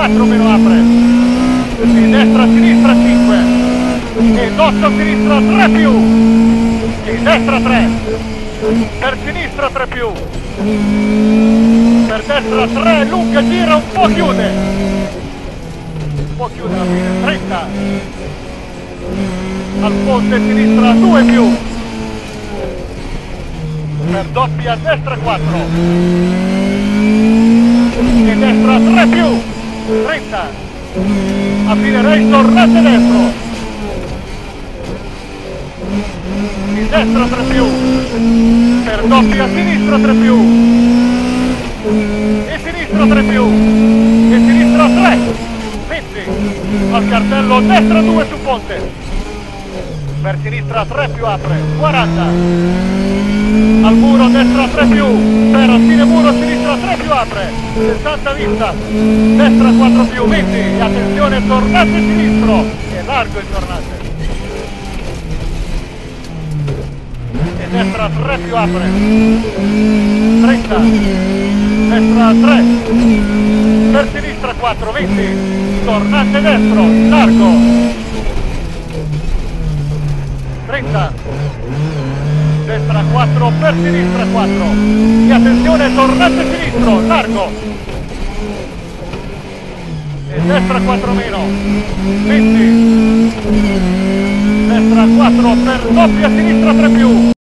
4 me lo apre, sì, destra, sinistra 5, sì, dosso, sinistra 3 più, sì, destra 3, per sinistra 3 più, per destra 3, lunga, gira, un po' chiude la fine, stretta, al ponte sinistra 2 più, per doppia destra 4, e destra 3 più, 30, a fine race tornate dentro, di destra 3 più, per doppia sinistra 3 più, e sinistra 3 più, e sinistra 3, 20, al cartello destra 2 su ponte, per sinistra 3 più apre, 40, al muro destra 3 più, per al fine muro sinistra 3 più apre, 60 vista, destra 4 più, 20, e attenzione tornate sinistro, e largo il tornate, e destra 3 più apre, 30, destra 3, per sinistra 4, 20, tornate destro, largo, 30, destra 4, per sinistra 4, e attenzione, tornate sinistro, largo, e destra 4 meno, 20, destra 4, per doppia sinistra 3 più,